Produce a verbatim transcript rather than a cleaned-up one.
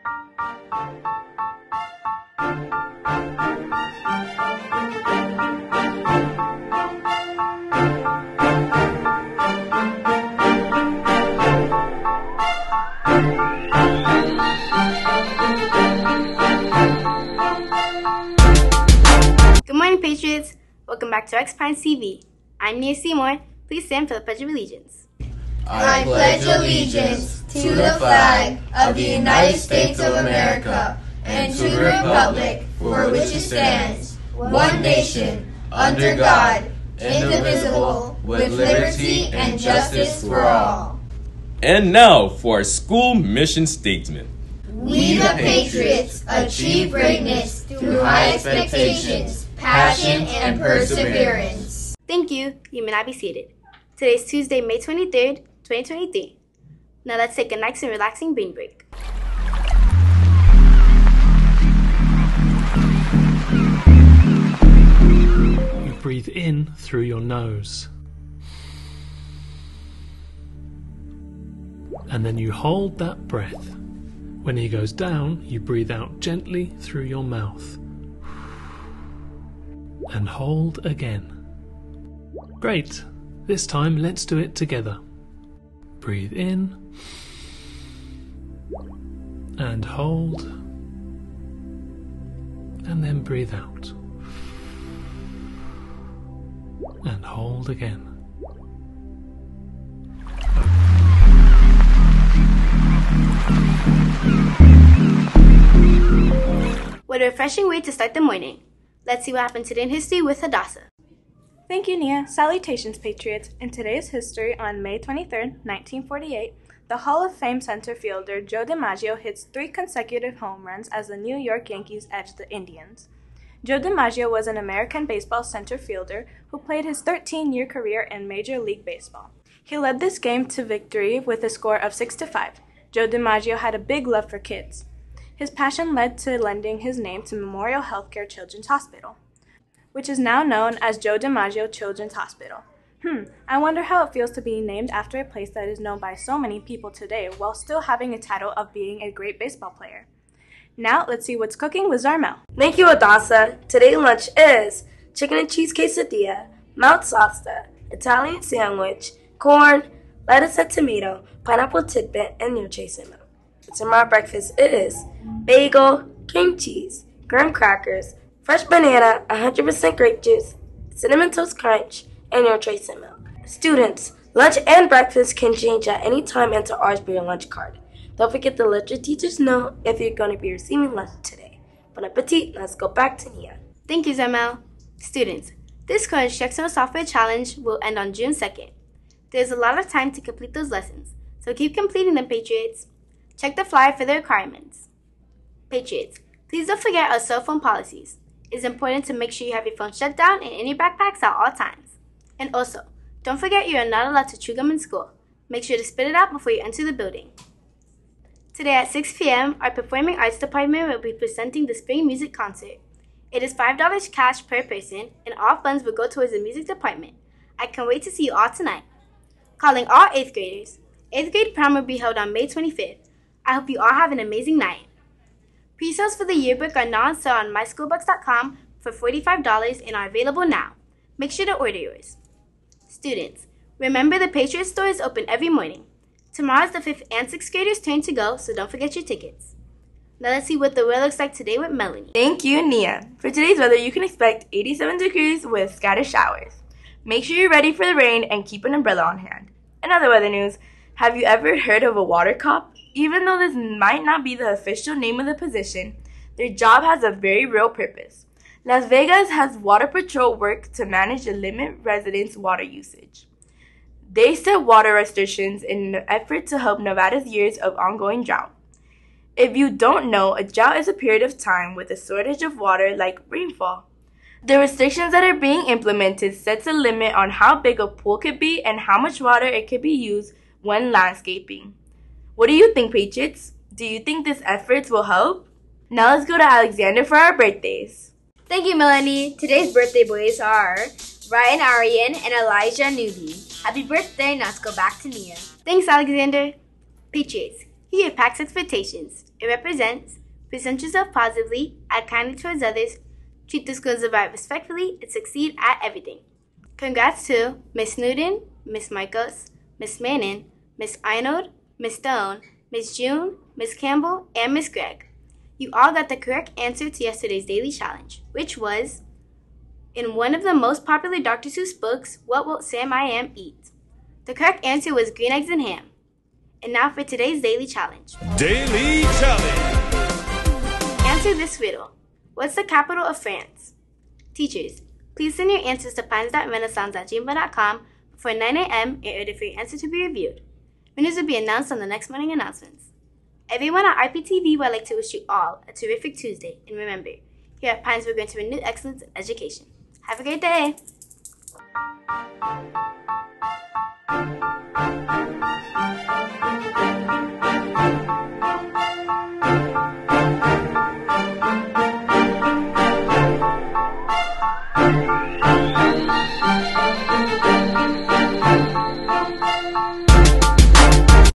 Good morning, Patriots! Welcome back to X Pines T V. I'm Nia Seymour. Please stand for the Pledge of Allegiance. I pledge allegiance to the flag of the United States of America and to the republic for which it stands, one nation, under God, indivisible, with liberty and justice for all. And now for our school mission statement. We the Patriots achieve greatness through high expectations, passion, and perseverance. Thank you. You may now be seated. Today is Tuesday, May twenty-third, twenty twenty-three. Now let's take a nice and relaxing brain break. You breathe in through your nose. And then you hold that breath. When he goes down, you breathe out gently through your mouth. And hold again. Great. This time, let's do it together. Breathe in and hold, and then breathe out and hold again. What a refreshing way to start the morning. Let's see what happened today in history with Hadassah. Thank you, Nia. Salutations, Patriots. In today's history, on May twenty-third, nineteen forty-eight, the Hall of Fame center fielder Joe DiMaggio hits three consecutive home runs as the New York Yankees edge the Indians. Joe DiMaggio was an American baseball center fielder who played his thirteen-year career in Major League Baseball. He led this game to victory with a score of six to five. Joe DiMaggio had a big love for kids. His passion led to lending his name to Memorial Healthcare Children's Hospital, which is now known as Joe DiMaggio Children's Hospital. Hmm, I wonder how it feels to be named after a place that is known by so many people today while still having a title of being a great baseball player. Now, let's see what's cooking with Zarmel. Thank you, Hadassah. Today's lunch is chicken and cheese quesadilla, melt salsa, Italian sandwich, corn, lettuce and tomato, pineapple tidbit, and noche sandwich. Tomorrow's breakfast is bagel, cream cheese, graham crackers, fresh banana, one hundred percent grape juice, cinnamon toast crunch, and your trace and milk. Students, lunch and breakfast can change at any time and to ours for your lunch card. Don't forget to let your teachers know if you're going to be receiving lunch today. Bon appetit, let's go back to Nia. Thank you, Zarmel. Students, this course Shexo Software Challenge will end on June second. There's a lot of time to complete those lessons, so keep completing them, Patriots. Check the flyer for the requirements. Patriots, please don't forget our cell phone policies. It's important to make sure you have your phone shut down and in your backpacks at all times. And also, don't forget you are not allowed to chew gum in school. Make sure to spit it out before you enter the building. Today at six p m, our Performing Arts Department will be presenting the Spring Music Concert. It is five dollars cash per person, and all funds will go towards the music department. I can't wait to see you all tonight. Calling all eighth graders. eighth grade prom will be held on May twenty-fifth. I hope you all have an amazing night. Pre-sales for the yearbook are now on sale on My School Bucks dot com for forty-five dollars and are available now. Make sure to order yours. Students, remember the Patriot Store is open every morning. Tomorrow is the fifth and sixth graders' turn to go, so don't forget your tickets. Now let's see what the weather looks like today with Melanie. Thank you, Nia. For today's weather, you can expect eighty-seven degrees with scattered showers. Make sure you're ready for the rain and keep an umbrella on hand. In other weather news, have you ever heard of a water cop? Even though this might not be the official name of the position, their job has a very real purpose. Las Vegas has water patrol work to manage and limit residents' water usage. They set water restrictions in an effort to help Nevada's years of ongoing drought. If you don't know, a drought is a period of time with a shortage of water like rainfall. The restrictions that are being implemented sets a limit on how big a pool could be and how much water it could be used when landscaping. What do you think, Patriots? Do you think these efforts will help? Now let's go to Alexander for our birthdays. Thank you, Melanie. Today's birthday boys are Ryan Arian and Elijah Newby. Happy birthday, now let's go back to Nia. Thanks, Alexander. Patriots, here are PAC's expectations. It represents presumptions of positively, act kindly towards others, treat the schools of right respectfully, and succeed at everything. Congrats to Miss Newton, Miss Michaels, Miss Manning, Miss Arnold, Miss Stone, Miss June, Miss Campbell, and Miss Gregg. You all got the correct answer to yesterday's daily challenge, which was, in one of the most popular Doctor Seuss books, what will Sam I Am eat? The correct answer was green eggs and ham. And now for today's daily challenge. Daily challenge. Answer this riddle. What's the capital of France? Teachers, please send your answers to pines dot renaissance dot gmail dot com before nine a m in order for your answer to be reviewed. Winners will be announced on the next morning announcements. Everyone at R P T V would like to wish you all a terrific Tuesday. And remember, here at Pines, we're going to renew excellence in education. Have a great day. Thank you.